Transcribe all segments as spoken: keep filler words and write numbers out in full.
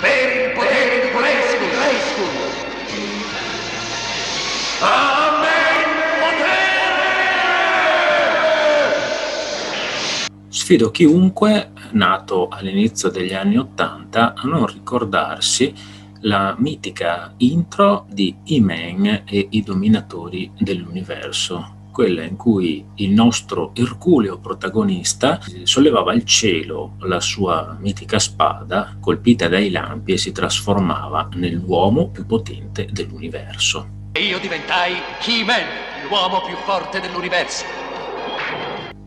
Per il potere di Grayskull, Grayskull. Amen potere! Sfido chiunque, nato all'inizio degli anni Ottanta, a non ricordarsi la mitica intro di He-Man e i Dominatori dell'Universo, quella in cui il nostro Erculeo protagonista sollevava al cielo la sua mitica spada colpita dai lampi e si trasformava nell'uomo più potente dell'universo. E io diventai He-Man, l'uomo più forte dell'universo.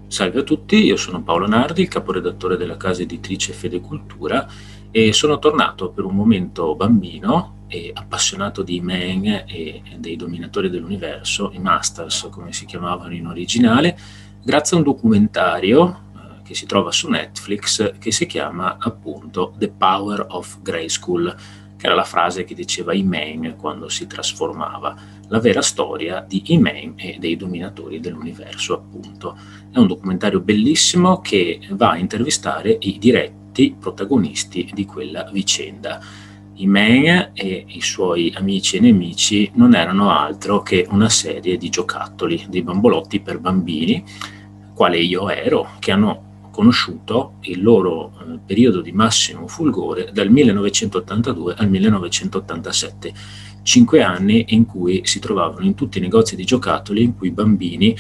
Salve a tutti, io sono Paolo Nardi, il caporedattore della casa editrice Fede Cultura, e sono tornato per un momento bambino e appassionato di He-Man e dei Dominatori dell'Universo, i Masters come si chiamavano in originale, grazie a un documentario eh, che si trova su Netflix che si chiama appunto The Power of Grayskull, che era la frase che diceva He-Man quando si trasformava, la vera storia di He-Man e dei Dominatori dell'Universo appunto. È un documentario bellissimo che va a intervistare i diretti protagonisti di quella vicenda. He-Man e i suoi amici e nemici non erano altro che una serie di giocattoli, dei bambolotti per bambini, quale io ero, che hanno conosciuto il loro eh, periodo di massimo fulgore dal millenovecentottantadue al millenovecentottantasette, cinque anni in cui si trovavano in tutti i negozi di giocattoli in cui i bambini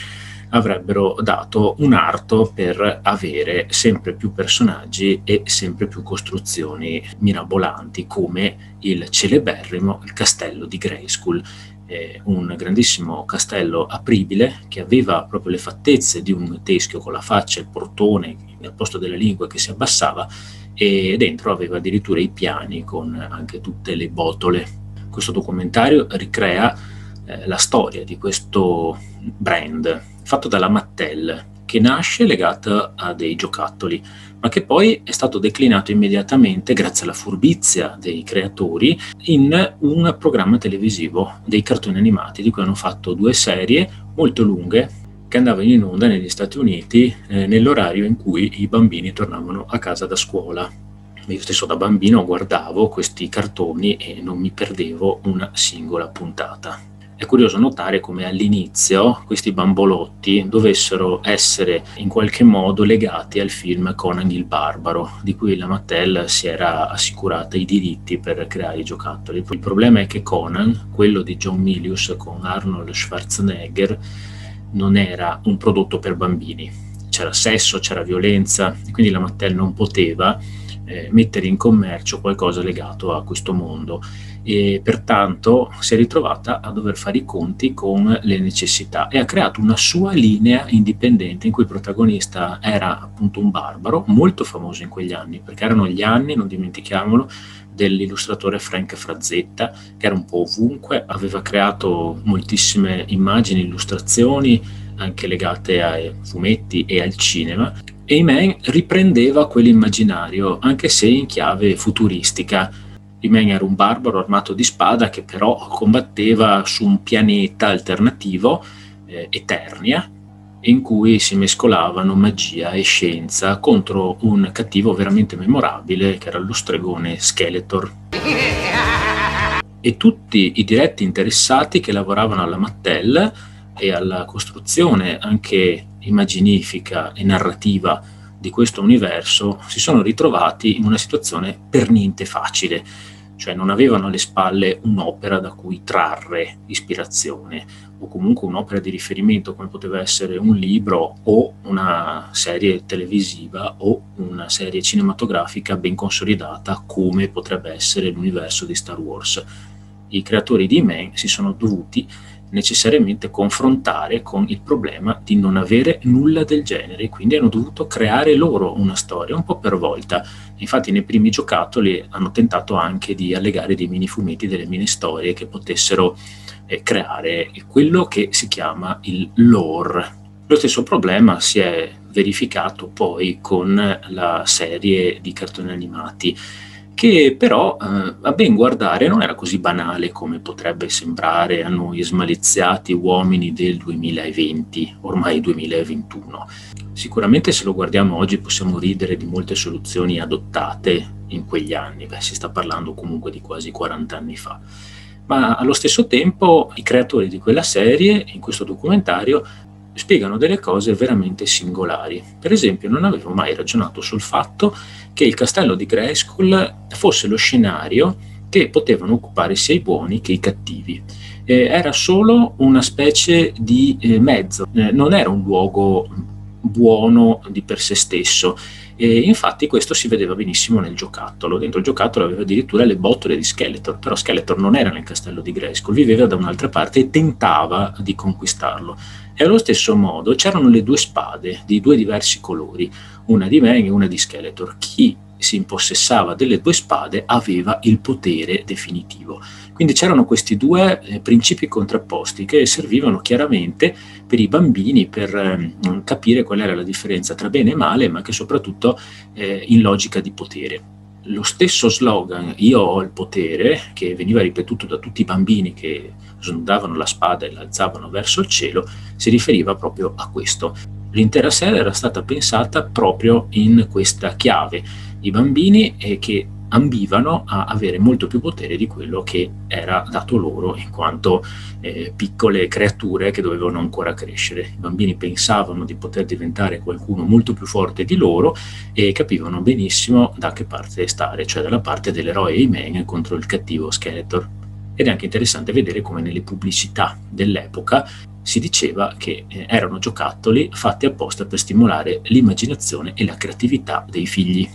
avrebbero dato un arto per avere sempre più personaggi e sempre più costruzioni mirabolanti, come il celeberrimo il castello di Grayskull, eh, un grandissimo castello apribile che aveva proprio le fattezze di un teschio con la faccia e il portone nel posto della lingua che si abbassava, e dentro aveva addirittura i piani con anche tutte le botole. Questo documentario ricrea eh, la storia di questo brand fatto dalla Mattel, che nasce legata a dei giocattoli, ma che poi è stato declinato immediatamente, grazie alla furbizia dei creatori, in un programma televisivo dei cartoni animati, di cui hanno fatto due serie molto lunghe che andavano in onda negli Stati Uniti eh, nell'orario in cui i bambini tornavano a casa da scuola. Io stesso da bambino guardavo questi cartoni e non mi perdevo una singola puntata. È curioso notare come all'inizio questi bambolotti dovessero essere in qualche modo legati al film Conan il Barbaro, di cui la Mattel si era assicurata i diritti per creare i giocattoli. Il problema è che Conan, quello di John Milius con Arnold Schwarzenegger, non era un prodotto per bambini. C'era sesso, c'era violenza, e quindi la Mattel non poteva eh, mettere in commercio qualcosa legato a questo mondo. E pertanto si è ritrovata a dover fare i conti con le necessità e ha creato una sua linea indipendente in cui il protagonista era appunto un barbaro molto famoso in quegli anni, perché erano gli anni, non dimentichiamolo, dell'illustratore Frank Frazetta, che era un po' ovunque, aveva creato moltissime immagini, illustrazioni anche legate ai fumetti e al cinema, e He-Man riprendeva quell'immaginario anche se in chiave futuristica. He-Man era un barbaro armato di spada che però combatteva su un pianeta alternativo, eh, Eternia, in cui si mescolavano magia e scienza contro un cattivo veramente memorabile che era lo stregone Skeletor. E tutti i diretti interessati che lavoravano alla Mattel e alla costruzione anche immaginifica e narrativa di questo universo si sono ritrovati in una situazione per niente facile, cioè non avevano alle spalle un'opera da cui trarre ispirazione o comunque un'opera di riferimento come poteva essere un libro o una serie televisiva o una serie cinematografica ben consolidata come potrebbe essere l'universo di Star Wars. I creatori di He-Man si sono dovuti necessariamente confrontare con il problema di non avere nulla del genere, quindi hanno dovuto creare loro una storia un po' per volta. Infatti nei primi giocattoli hanno tentato anche di allegare dei mini fumetti, delle mini storie che potessero eh, creare quello che si chiama il lore. Lo stesso problema si è verificato poi con la serie di cartoni animati che però eh, a ben guardare non era così banale come potrebbe sembrare a noi smaliziati uomini del duemilaventi, ormai duemilaventuno. Sicuramente se lo guardiamo oggi possiamo ridere di molte soluzioni adottate in quegli anni, beh, si sta parlando comunque di quasi quaranta anni fa. Ma allo stesso tempo i creatori di quella serie, in questo documentario, spiegano delle cose veramente singolari. Per esempio, non avevo mai ragionato sul fatto che il castello di Grayskull fosse lo scenario che potevano occupare sia i buoni che i cattivi. Eh, era solo una specie di eh, mezzo, eh, non era un luogo buono di per sé stesso. E infatti questo si vedeva benissimo nel giocattolo. Dentro il giocattolo aveva addirittura le bottole di Skeletor, però Skeletor non era nel castello di Grayskull, viveva da un'altra parte e tentava di conquistarlo. E allo stesso modo c'erano le due spade di due diversi colori, una di He-Man e una di Skeletor. Chi si impossessava delle due spade aveva il potere definitivo. Quindi c'erano questi due eh, principi contrapposti che servivano chiaramente per i bambini per eh, capire qual era la differenza tra bene e male, ma che soprattutto eh, in logica di potere. Lo stesso slogan "Io ho il potere", che veniva ripetuto da tutti i bambini che snodavano la spada e l'alzavano verso il cielo, si riferiva proprio a questo. L'intera serie era stata pensata proprio in questa chiave. I bambini eh, che ambivano a avere molto più potere di quello che era dato loro in quanto eh, piccole creature che dovevano ancora crescere. I bambini pensavano di poter diventare qualcuno molto più forte di loro e capivano benissimo da che parte stare, cioè dalla parte dell'eroe He-Man contro il cattivo Skeletor. Ed è anche interessante vedere come nelle pubblicità dell'epoca si diceva che eh, erano giocattoli fatti apposta per stimolare l'immaginazione e la creatività dei figli.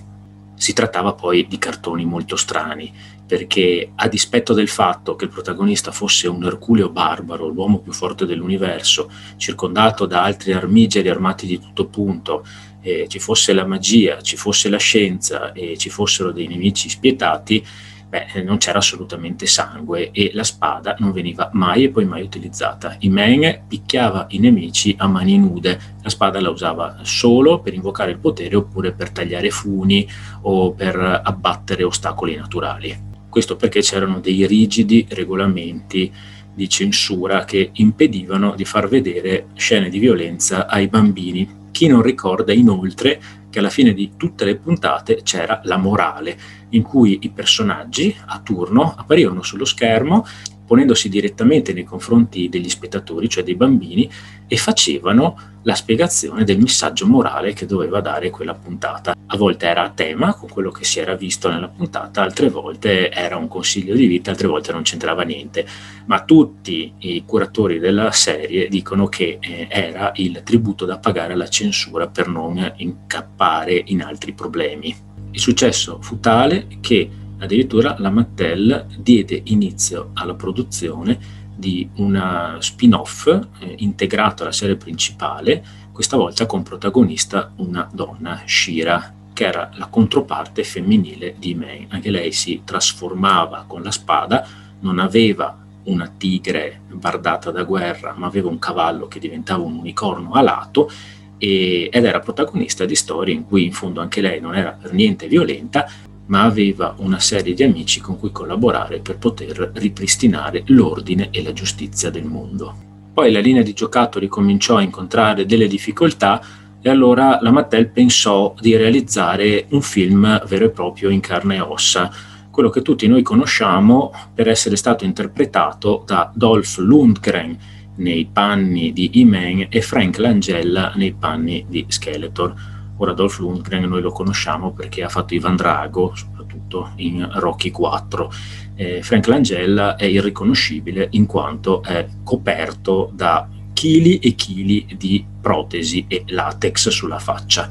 Si trattava poi di cartoni molto strani, perché a dispetto del fatto che il protagonista fosse un Erculeo barbaro, l'uomo più forte dell'universo, circondato da altri armigeri armati di tutto punto, eh, ci fosse la magia, ci fosse la scienza e ci fossero dei nemici spietati, beh, non c'era assolutamente sangue e la spada non veniva mai e poi mai utilizzata. He-Man picchiava i nemici a mani nude, la spada la usava solo per invocare il potere oppure per tagliare funi o per abbattere ostacoli naturali. Questo perché c'erano dei rigidi regolamenti di censura che impedivano di far vedere scene di violenza ai bambini. Chi non ricorda inoltre che alla fine di tutte le puntate c'era la morale, in cui i personaggi a turno apparivano sullo schermo ponendosi direttamente nei confronti degli spettatori, cioè dei bambini, e facevano la spiegazione del messaggio morale che doveva dare quella puntata. A volte era a tema con quello che si era visto nella puntata, altre volte era un consiglio di vita, altre volte non c'entrava niente, ma tutti i curatori della serie dicono che eh, era il tributo da pagare alla censura per non incappare in altri problemi. Il successo fu tale che addirittura la Mattel diede inizio alla produzione di una spin-off eh, integrato alla serie principale, questa volta con protagonista una donna, Shira, che era la controparte femminile di He-Man. Anche lei si trasformava con la spada, non aveva una tigre bardata da guerra, ma aveva un cavallo che diventava un unicorno alato, e, ed era protagonista di storie in cui in fondo anche lei non era per niente violenta, ma aveva una serie di amici con cui collaborare per poter ripristinare l'ordine e la giustizia del mondo. Poi la linea di giocattoli cominciò a incontrare delle difficoltà e allora la Mattel pensò di realizzare un film vero e proprio in carne e ossa, quello che tutti noi conosciamo per essere stato interpretato da Dolph Lundgren nei panni di He-Man e Frank Langella nei panni di Skeletor. Ora Dolph Lundgren noi lo conosciamo perché ha fatto Ivan Drago, soprattutto in Rocky quattro. Eh, Frank Langella è irriconoscibile in quanto è coperto da chili e chili di protesi e latex sulla faccia.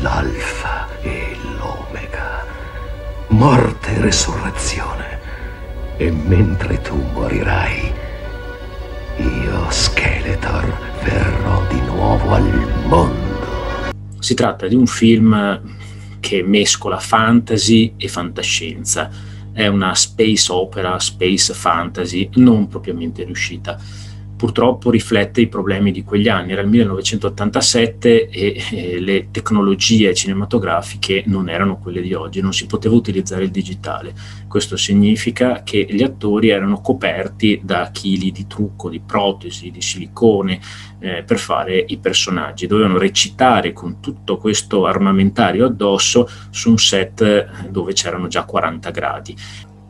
L'alfa e l'omega, morte e resurrezione. E mentre tu morirai, io, Skeletor, verrò di nuovo al mondo. Si tratta di un film che mescola fantasy e fantascienza. È una space opera, space fantasy, non propriamente riuscita. purtroppo riflette i problemi di quegli anni. Era il millenovecentottantasette e eh, le tecnologie cinematografiche non erano quelle di oggi, non si poteva utilizzare il digitale. Questo significa che gli attori erano coperti da chili di trucco, di protesi, di silicone eh, per fare i personaggi. Dovevano recitare con tutto questo armamentario addosso su un set dove c'erano già quaranta gradi.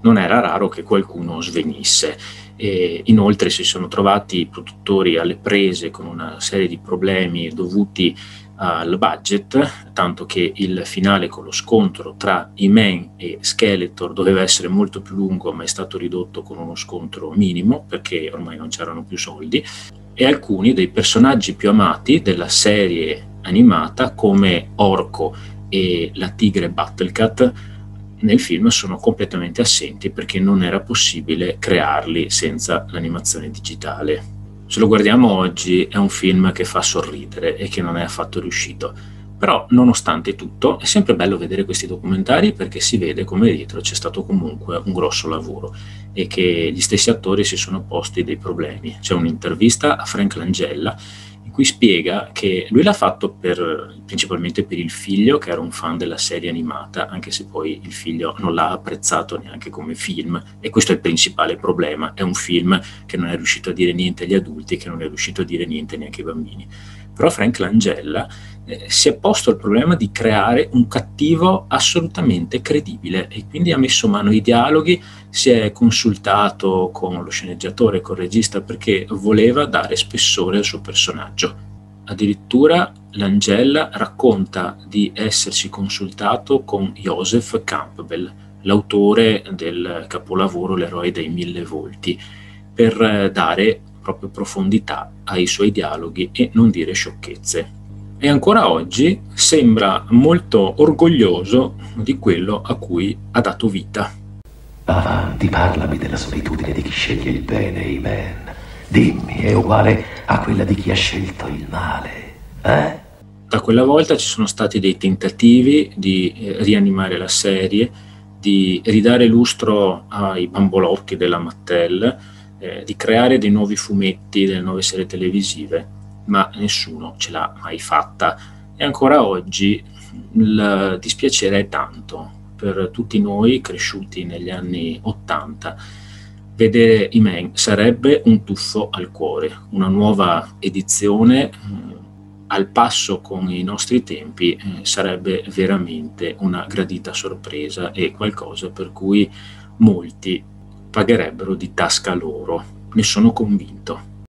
Non era raro che qualcuno svenisse. E inoltre si sono trovati i produttori alle prese con una serie di problemi dovuti al budget, tanto che il finale con lo scontro tra He-Man e Skeletor doveva essere molto più lungo, ma è stato ridotto con uno scontro minimo perché ormai non c'erano più soldi, e alcuni dei personaggi più amati della serie animata come Orco e la tigre Battlecat nel film sono completamente assenti perché non era possibile crearli senza l'animazione digitale. Se lo guardiamo oggi è un film che fa sorridere e che non è affatto riuscito, però nonostante tutto è sempre bello vedere questi documentari perché si vede come dietro c'è stato comunque un grosso lavoro e che gli stessi attori si sono posti dei problemi. C'è un'intervista a Frank Langella in cui spiega che lui l'ha fatto per, principalmente per il figlio, che era un fan della serie animata, anche se poi il figlio non l'ha apprezzato neanche come film, e questo è il principale problema. È un film che non è riuscito a dire niente agli adulti, che non è riuscito a dire niente neanche ai bambini. Però Frank Langella eh, si è posto il problema di creare un cattivo assolutamente credibile e quindi ha messo mano ai dialoghi, si è consultato con lo sceneggiatore, con il regista, perché voleva dare spessore al suo personaggio. Addirittura Langella racconta di essersi consultato con Joseph Campbell, l'autore del capolavoro L'eroe dei mille volti, per dare proprio profondità ai suoi dialoghi e non dire sciocchezze. E ancora oggi sembra molto orgoglioso di quello a cui ha dato vita. Avanti, parlami della solitudine di chi sceglie il bene, He-Man. Dimmi, è uguale a quella di chi ha scelto il male, eh? Da quella volta ci sono stati dei tentativi di eh, rianimare la serie, di ridare lustro ai bambolotti della Mattel, Eh, di creare dei nuovi fumetti, delle nuove serie televisive, ma nessuno ce l'ha mai fatta. E ancora oggi il dispiacere è tanto per tutti noi cresciuti negli anni ottanta. Vedere He-Man sarebbe un tuffo al cuore, una nuova edizione eh, al passo con i nostri tempi eh, sarebbe veramente una gradita sorpresa e qualcosa per cui molti pagherebbero di tasca loro, ne sono convinto.